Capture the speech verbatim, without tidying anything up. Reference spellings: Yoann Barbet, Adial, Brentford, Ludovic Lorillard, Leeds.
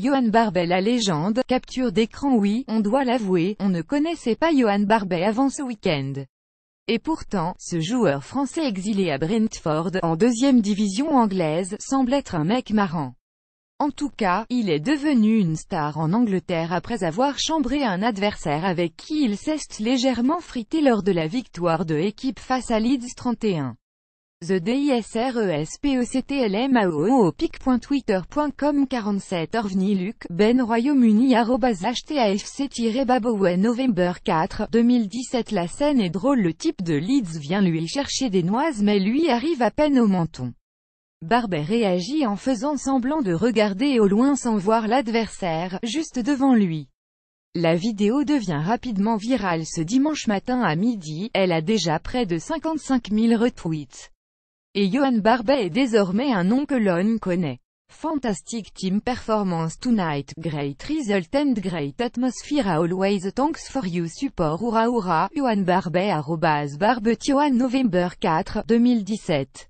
Yoann Barbet, la légende, capture d'écran. Oui, on doit l'avouer, on ne connaissait pas Yoann Barbet avant ce week-end. Et pourtant, ce joueur français exilé à Brentford, en deuxième division anglaise, semble être un mec marrant. En tout cas, il est devenu une star en Angleterre après avoir chambré un adversaire avec qui il s'est légèrement frité lors de la victoire de l'équipe face à Leeds trente et un. The Disrespectlmao pic.twitter point com quarante-sept Orvni Luc, Ben Royaume-Uni arobase H T A F C tiret Babowen novembre quatre, deux mille dix-sept La scène est drôle. Le type de Leeds vient lui chercher des noises mais lui arrive à peine au menton. Barbet réagit en faisant semblant de regarder au loin sans voir l'adversaire, juste devant lui. La vidéo devient rapidement virale ce dimanche matin à midi, elle a déjà près de cinquante-cinq mille retweets. Et Yoann Barbet est désormais un nom que l'on connaît. Fantastic team performance tonight, great result and great atmosphere, always thanks for your support, hurrah hurrah, Yoann Barbet arobase Barbet Yoann novembre quatre, deux mille dix-sept.